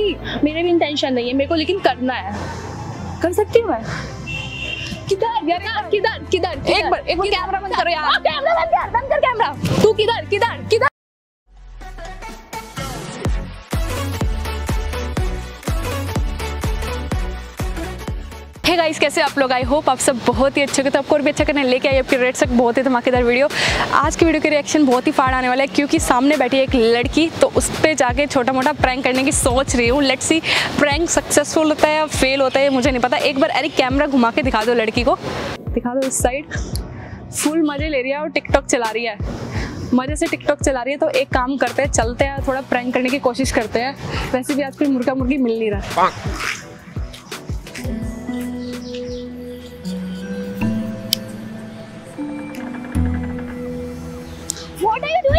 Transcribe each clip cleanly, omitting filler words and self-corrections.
मेरा भी इंटेंशन नहीं है मेरे को, लेकिन करना है। कर सकती हूँ मैं। किधर यार, किधर किधर? एक बार कैमरा बंद करो यार, कैमरा बंद कर, बंद कर कैमरा। तू किधर किधर किधर? हे गाइस, कैसे आप लोग? आई होप आप सब बहुत ही अच्छे हो। तो आपको और भी अच्छा करने लेके आई आपके रेट तक बहुत ही धमाकेदार वीडियो। आज की वीडियो के रिएक्शन बहुत ही फाड़ आने वाला है, क्योंकि सामने बैठी है एक लड़की, तो उस पर जाके छोटा मोटा प्रैंक करने की सोच रही हूँ। लेट्स सी प्रैंक सक्सेसफुल होता है या फेल होता है मुझे नहीं पता। एक बार अरे कैमरा घुमा के दिखा दो, लड़की को दिखा दो। उस साइड फुल मज़े ले रही है और टिकटॉक चला रही है, मज़े से टिकटॉक चला रही है। तो एक काम करते हैं, चलते हैं थोड़ा प्रैंक करने की कोशिश करते हैं। वैसे भी आजकल मुर्गा मुर्गी मिल नहीं रहा।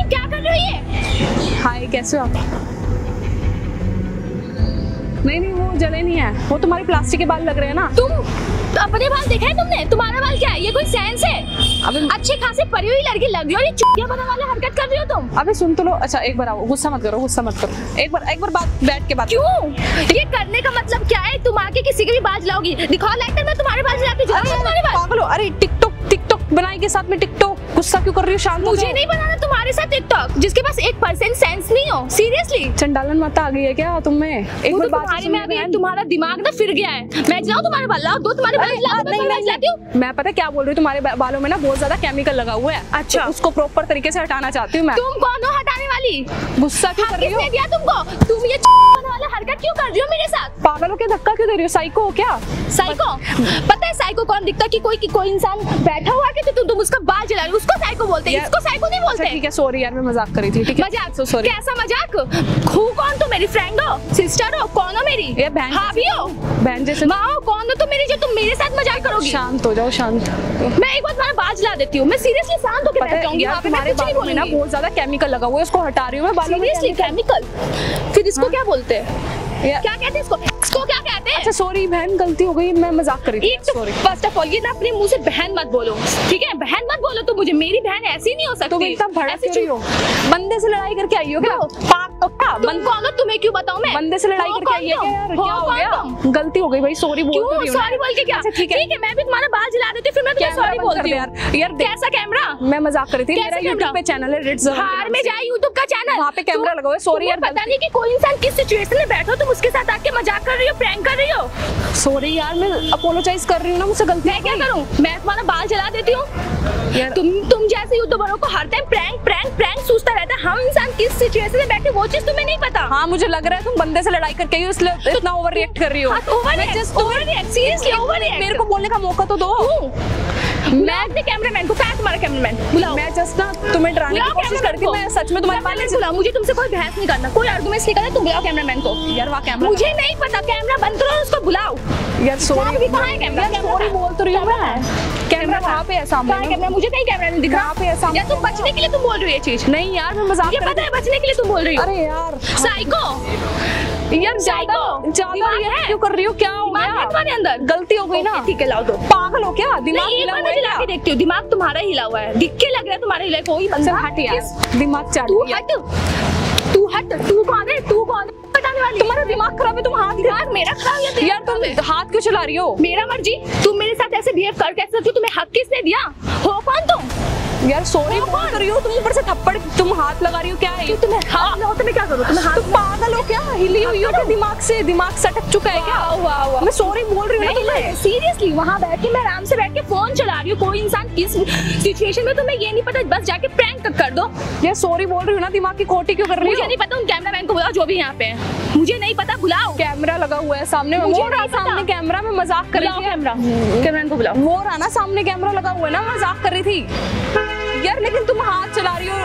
क्या कर रही है? हाय, कैसे हो आप? नहीं, वो जले नहीं है, वो तुम्हारे प्लास्टिक के बाल लग रहे हैं ना। तुम अपने बाल देखा है तुमने? तुम्हारा बाल क्या है? ये कोई सेंस है? अबे अच्छे खासे परी हुई लड़की लग रही हो, ये चुटिया बना वाले हरकत कर रही हो तुम। अबे सुन तो लो। अच्छा एक बार आओ, गुस्सा मत करो, गुस्सा मत करो। एक बार बात बैठ के बात। क्यों ये करने का मतलब क्या है? तुम आके किसी के भी बाल जलाओगी? दिखाओ लाइटर, मैं तुम्हारे बाल जलाती हूं। तुम्हारे बाल? अरे टिकटॉक बनाई के साथ में टिकटॉक, गुस्सा क्यों कर रही हो? शांत हो। मुझे नहीं बनाना तुम्हारे साथ टिकटॉक, जिसके पास 1% सेंस नहीं हो। सीरियसली चंडालन माता आ गई है क्या तुम्हें? एक बार बात में आ गई, तुम्हारा दिमाग ना फिर गया है। मैं जलाऊं तुम्हारे बाल? लाओ दो तुम्हारे बाल जलाओ। नहीं मैं जलाती हूं। मैं पता क्या बोल रही हूं, तुम्हारे बालों में ना बहुत ज्यादा केमिकल लगा हुआ है। अच्छा, उसको प्रॉपर तरीके से हटाना चाहती हूं मैं। तुम कौन हो हटाने वाली? गुस्सा क्यों कर रही हो? किसने दिया तुमको? तुम ये चुटकी वाला हरकत क्यों कर रही हो मेरे साथ? पागलों के धक्का क्यों दे रही हो? साइको हो क्या? साइको पता है साइको कौन दिखता? कि कोई इंसान बैठा हुआ है कि तुम उसका बाल जला रहे हो, उसको साइको बोलते हैं, इसको साइको नहीं बोलते। ठीक है, सॉरी यार, मैं मजाक कर रही थी। ठीक है, मजाक? So sorry. कैसा मजाक? हूं कौन तुम? मेरी फ्रेंड हो? सिस्टर हो? कौन हो मेरी? ये बहन? भाभी हो? बहन जैसे मां हो? कौन हो तुम मेरी जो तुम मेरे साथ मजाक करोगी? शांत हो जाओ, शांत। मैं एक बार तुम्हारा बाल जला देती हूं। मैं सीरियसली शांत होकर बैठ जाऊंगी। यहां पे तुम्हारे बालों में ना बहुत ज्यादा केमिकल लगा हुआ है, उसको हटा रही हूं मैं। बालों में सीरियसली केमिकल? फिर इसको क्या बोलते हैं? क्या कहते हैं इसको क्या कहते हैं? अच्छा सॉरी बहन, गलती हो गई, मैं मजाक कर रही थी। सॉरी। फर्स्ट ऑफ ऑल ये ना अपने मुंह से बहन मत बोलो, ठीक है? बहन मत बोलो तो मुझे। मेरी बहन ऐसी नहीं हो सकती। तुम इतना भड़क क्यों रही हो? बंदे से लड़ाई करके आई हो क्या? पागल क्या? बंद कौन हो? तुम्हें क्यों बताऊं मैं? बंदे से लड़ाई करके आई हो यार, क्या हो गया? गलती हो गई भाई, सॉरी बोल रही हूं। सॉरी बोल के क्या? ठीक है, मैं भी तुम्हारा बाल जला देती हूं, फिर मैं तुम्हें सॉरी बोलती हूं यार। यार कैसा कैमरा? मैं मजाक कर रही थी। मेरा YouTube पे चैनल है रिट्स हार में जाई YouTube का चैनल, वहां पे कैमरा लगा हुआ है। सॉरी यार, पता नहीं कि कोई इंसान किस सिचुएशन में बैठा हो उसके साथ आके मजाक कर रही हो, प्रैंक कर रही हो। सॉरी यार, मैं अपोलोजाइज कर रही हूं ना, मुझसे गलती। मैं क्या करूं? मैं तुम्हारा बाल जला देती हूं? तुम जैसे यूट्यूबरों को हर टाइम प्रैंक सूझता रहता है। हम इंसान किस सिचुएशन में बैठे वो चीज तुम्हें नहीं पता। हाँ मुझे लग रहा है तुम बंदे से लड़ाई करके ही इसलिए इतना ओवर रिएक्ट कर रही हो। मेरे को बोलने का मौका तो दो। मैं अपने कैमरामैन को कहा, तुम्हारा कैमरामैन बुलाओ। मैं जस्ट ना तुम्हें डराने की कोशिश करती हूं। मैं सच में तुम्हारे बारे में बुलाऊं। मुझे तुमसे कोई बहस नहीं करना, कोई आर्गुमेंट्स नहीं करना। तुम बुलाओ कैमरामैन को। यार वाह कैमरा, मुझे नहीं पता। कैमरा बंद करो, उसको बुलाओ यार। सॉरी भी कहां है कैमरा? सॉरी बोल तो रही हूं मैं। कैमरा कहां पे है? सामने है कैमरा, मुझे कहीं कैमरा नहीं दिख रहा। कहां पे है? सामने। यार तुम बचने के लिए तुम बोल रही हो ये चीज? नहीं यार, मैं मजाक कर रही हूं। ये पता है बचने के लिए तुम बोल रही हो। अरे यार साइको, यार ज्यादा रिएक्ट क्यों कर रही हो? क्या हो गया तुम्हारे अंदर? गलती हो गई ना। ठीक है लाओ दो। पागल हो क्या? दिमाग हिला हुआ है क्या? मैं देखती हूं दिमाग तुम्हारा हिला हुआ है, दिख के लग रहा है तुम्हारे हिला। कोई बंदा हट यार, दिमाग चालू है। तू हट। तू कौन है? तू कौन है? तुम्हारा दिमाग खराब है, तुम हाथ खराब। मेरा खराब या तेरा? यार तुम हाथ क्यों चला रही हो? मेरा मर्जी। तुम मेरे साथ ऐसे बिहेव कर कैसे सकती हो? तुम्हें हक किसने दिया? हो कौन तुम? यार सॉरी बोल रही हो, तुम ऊपर से थप्पड़, तुम हाथ लगा रही हो क्या है? तुम्हें हाथ लगाओ तो मैं क्या करूं? तुम्हें हाथ? तुम पागल हो क्या? हिली हुई हो क्या? दिमाग से दिमाग सटक चुका है क्या? वाह, मैं सॉरी बोल रही हूं ना। सीरियसली वहां बैठ के मैं आराम से बैठ के फोन चला रही हूं। कोई इंसान किस सिचुएशन में तुम्हें ये नहीं पता, बस जाके प्रैंक कर दो। यार सॉरी बोल रही हूं ना, दिमाग की खोटी क्यों कर रही हो? मुझे नहीं पता। उन कैमरामैन को बुलाओ जो भी यहाँ पे है। मुझे नहीं पता, बुलाओ। कैमरा लगा हुआ है सामने। वो रहा सामने कैमरा, मैं मजाक कर रही थी। कैमरा को बुलाओ। वो रहा ना सामने कैमरा लगा हुआ है ना, मजाक कर रही थी यार। लेकिन तुम हाथ चला रही हो,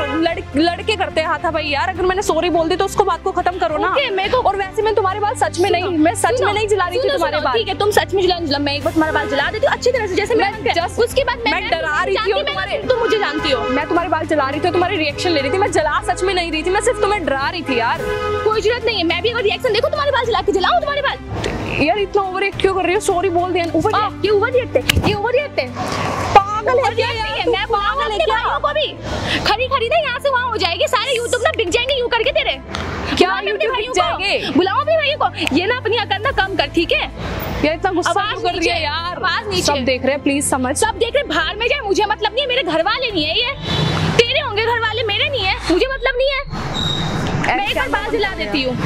लड़के करते हैं हाथा भाई यार। अगर मैंने सॉरी बोल दी तो उसको बात को खत्म करो ना। मेरे को और वैसे मैं तुम्हारे बाल सच में नहीं, मैं सच में नहीं जला रही थी तुम्हारे बाल। ठीक है तुम सच में जला, मैं एक बार तुम्हारे बाल जला देती हूँ अच्छी तरह से, जैसे मैं जस्ट। उसके बाद मैं डरा रही थी तुम्हारे, तुम मुझे जानती हो। मैं तुम्हारे बाल जला रही थी, तुम्हारे रिएक्शन ले रही थी। मैं जला सच में नहीं रही थी, मैं सिर्फ तुम्हें डरा रही थी यार। कोई जरूरत नहीं है। मैं भी अगर रिएक्शन देखो तुम्हारे बाल जला के जलाऊं तुम्हारे बाल? यार इतना ओवर एक्ट क्यों कर रही हो? सॉरी बोल दे। ये ओवर रिएक्ट है। पागल है क्या यार? मैं पागल है क्या? को भी खरी खरी ना यहाँ से वहाँ हो जाएगी, सारे यूट्यूब ना बिक जाएंगे यूं करके तेरे। क्या यूट्यूब बिक जाएंगे? अरे बुलाओ अपने भाई को, ये ना अपनी अकल ना कम कर, ठीक है यार, इतना गुस्सा कर रही है यार, आवाज नीचे। सब देख रहे हैं, प्लीज समझ। सब देख रहे हैं, बाहर में जाए मुझे मतलब नहीं है, मेरे घर वाले नहीं है, ये तेरे होंगे घर वाले, मेरे नहीं है, मुझे मतलब नहीं है। मैं एक बार बात दिला देती हूँ,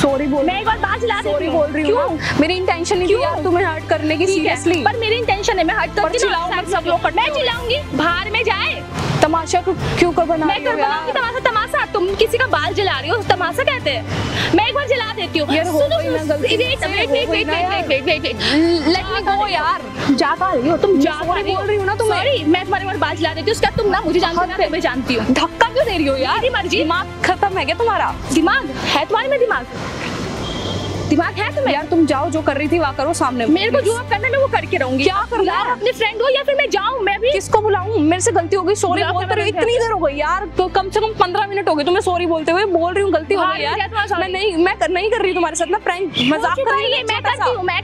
सॉरी बोल, मैं एक बार बात दिला देती हूँ, बोल रही हूँ, मेरी इंटेंशन नहीं थी यार तुम्हें हर्ट करने की, सीरियसली, पर मेरी इंटेंशन है, मैं हर्ट करके चिल्लाऊंगी, सब लोग मैं चिल्लाऊंगी, बाहर में जाए। तमाशा क्यों कर बना रही हो यार? तमाशा तमाशा, तुम किसी का बाल जला रही हो, तमाशा कहते हैं। मैं एक बार जला देती हूँ यार, हो गई ना गलती, यार जा खा रही हो तुम, जा बोल रही हो ना तुम, सॉरी मैं तुम्हारे बार बाल जला देती हूँ, उसका तुम ना मुझे जानते, मैं जानती हूँ। धक्का क्यों दे रही हो यार? मेरी मर्जी। दिमाग खत्म है क्या तुम्हारा? दिमाग है तुम्हारे में? दिमाग है तुम्हें? यार तुम जाओ, जो कर रही थी वहाँ करो, सामने मेरे को जो करना है मैं वो करके रहूंगी। क्या करूँ यार, अपने फ्रेंड हो या फिर मैं जाऊँ, मैं भी किसको बुलाऊँ? मेरे से गलती हो गई, सॉरी बोलते रहो, इतनी देर हो गई यार, तो कम से कम 15 मिनट हो गए तुम्हें सॉरी बोलते हुए, बोल रही हूँ गलती हो गई यार, मैं नहीं, मैं नहीं कर रही तुम्हारे साथ ना प्रैंक, मजाक कर रही है। मैं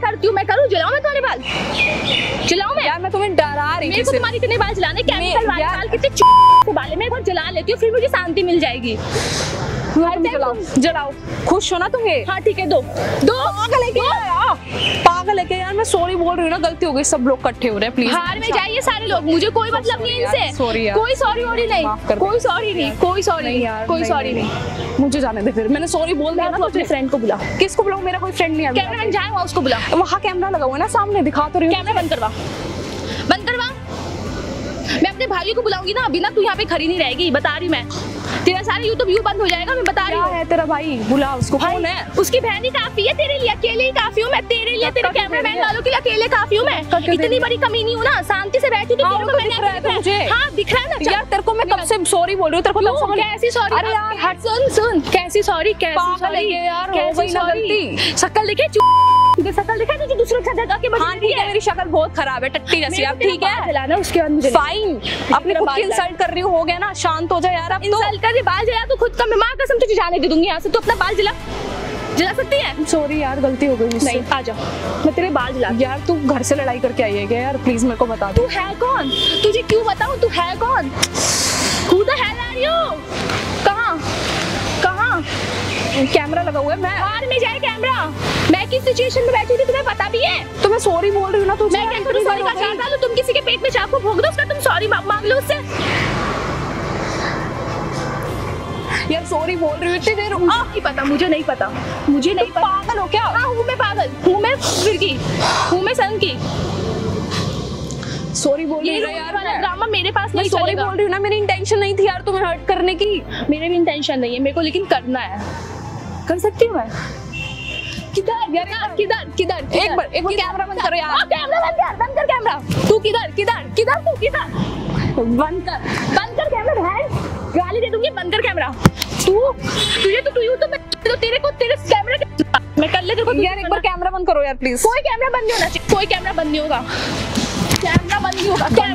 करती हूँ, मैं करूँ, जलाऊँ मैं तुम्हारे बाल, जलाऊँ मैं यार, मैं तुम्हें डरा रही हूँ, तुम्हारी कितने बाल जलाने, कितने बाल, मैं एक बार जला लेती हूँ, फिर मुझे शांति मिल जाएगी। जलाओ, खुश हो ना तुम्हें? हाँ ठीक है, दो दो पागल है क्या यार? मैं सॉरी बोल रही हूँ ना, गलती हो गई, सब लोग इकट्ठे हो रहे हैं, प्लीज बाहर में जाइए सारे लोग, मुझे कोई मतलब नहीं इनसे, कोई सॉरी वॉरी नहीं, कोई सॉरी नहीं, कोई सॉरी नहीं, कोई सॉरी नहीं, मुझे जाने दे, फिर मैंने सॉरी बोल दिया ना। तो अपने फ्रेंड को बुलाओ। किसको बुलाओ? मेरा कोई फ्रेंड नहीं है। कैमरामैन जाए वहाँ, उसको बुलाओ, वहाँ कैमरा लगा हुआ है ना सामने, दिखा तो रही हूँ, कैमरा बंद करवा, बंद करवा। मैं अपने भाइयों को बुलाऊंगी ना, अभी ना तू यहाँ पे खड़ी नहीं रहेगी, बता रही मैं, तेरा सारा यूट्यूब व्यू बंद हो जाएगा, मैं बता रही हूँ। क्या है तेरा भाई? बुला उसको, कौन है? उसकी बहन ही काफी है तेरे लिए, अकेले ही काफी हूँ मैं तेरे लिए, तेरे कैमरामैन वालों के लिए अकेले काफी हूँ मैं, इतनी बड़ी कमी नहीं हूँ ना, शांति से बैठी तो दिख रहा है ना यार तेरे को, मैं कब से सॉरी बोल रही हूँ तेरे को, कैसी सॉरी? अरे यार सुन सुन, कैसी सॉरी, कैसी सॉरी, शक्ल देखे, शक्ल दिखा तुझे दूसरों के साथ के बदली है, मेरी शक्ल बहुत खराब है, टट्टी जैसी। आप ठीक है जलाना, उसके बाद मुझे फाइन, अपने खुद की इंसल्ट कर रही हो गया ना, शांत हो जा यार, अब तो इंसल्ट कर, बाल जला तो खुद का, मैं मां कसम तुझे जाने दे दूंगी यहां से, तू अपना बाल जला, जला सकती है। सॉरी यार गलती हो गई मुझसे, नहीं आ जा, मैं तेरे बाल जला यार। तू घर से लड़ाई करके आई है क्या यार? प्लीज मेरे को बता दो, तू है कौन? तुझे क्यों बताऊं तू है कौन? Who the hell are you? कहां कहां कैमरा लगा हुआ है, मैं बाहर में जाए कैमरा, मैं किस सिचुएशन में बैठी थी तुम्हें पता भी है, तो मैं सॉरी बोल रही हूं ना, तुझे मैं कैसे सॉरी का चाहता हूं? तुम किसी के पेट में चाकू भोंक दो, उसका तुम सॉरी मांग लो उससे यार, सॉरी बोल रही हूँ इतनी देर, नहीं पता मुझे, नहीं पता मुझे, नहीं पता। पागल हो क्या? हाँ हूँ मैं पागल, हूँ मैं फिरकी, हूँ मैं सन की, सॉरी बोल रही हूँ यार, ड्रामा मेरे पास नहीं, सॉरी बोल रही हूँ ना, मेरी इंटेंशन नहीं थी यार तुम्हें हर्ट करने की, मेरे भी इंटेंशन नहीं है, मेरे को लेकिन करना है, कर सकती हूँ मैं। किधर यार? किधर किधर? एक बार कैमरा बंद करो यार, कैमरा बंद कर, बंद कर कैमरा, तू किधर किधर किधर, तू किधर, बंद कर कैमरा, बहन गाली दे दूंगी, बंद कर कैमरा, तू तुझे तो यू तो मैं तो तेरे को, तेरे कैमरे के मैं कर ले तेरे को यार, एक बार कैमरा बंद करो यार प्लीज, कोई कैमरा बंद नहीं होना चाहिए, कोई कैमरा बंद नहीं होगा, कैमरा बंद नहीं होगा।